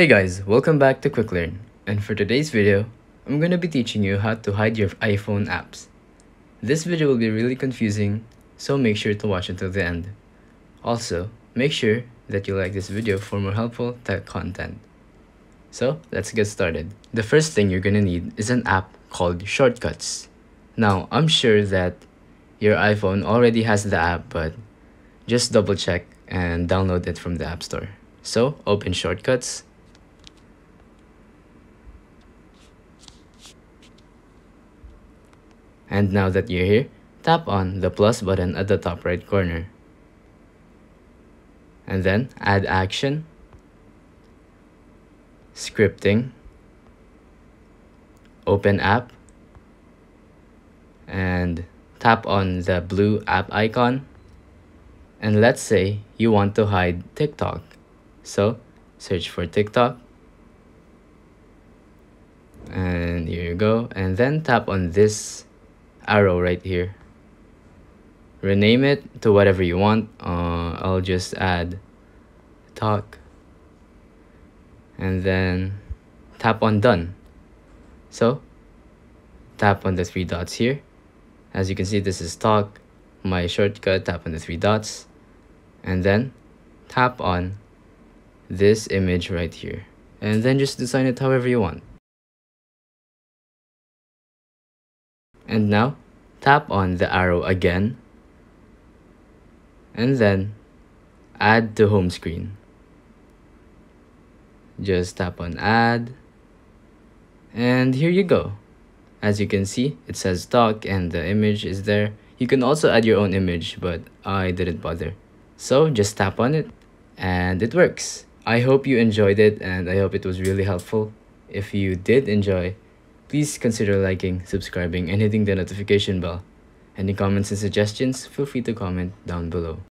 Hey guys, welcome back to QuickLearn, and for today's video, I'm going to be teaching you how to hide your iPhone apps. This video will be really confusing, so make sure to watch until the end. Also, make sure that you like this video for more helpful tech content. So, let's get started. The first thing you're going to need is an app called Shortcuts. Now, I'm sure that your iPhone already has the app, but just double check and download it from the App Store. So, open Shortcuts. And now that you're here, tap on the plus button at the top right corner. And then add action, scripting, open app, and tap on the blue app icon. And let's say you want to hide TikTok. So search for TikTok. And here you go. And then tap on this arrow right here. Rename it to whatever you want. I'll just add talk, and then tap on done. So tap on the three dots here. As you can see, this is talk, my shortcut. Tap on the three dots and then tap on this image right here, and then just design it however you want. And now, tap on the arrow again, and then add to home screen. Just tap on add, and here you go. As you can see, it says talk and the image is there. You can also add your own image, but I didn't bother. So just tap on it, and it works. I hope you enjoyed it, and I hope it was really helpful. If you did enjoy, please consider liking, subscribing, and hitting the notification bell. Any comments and suggestions, feel free to comment down below.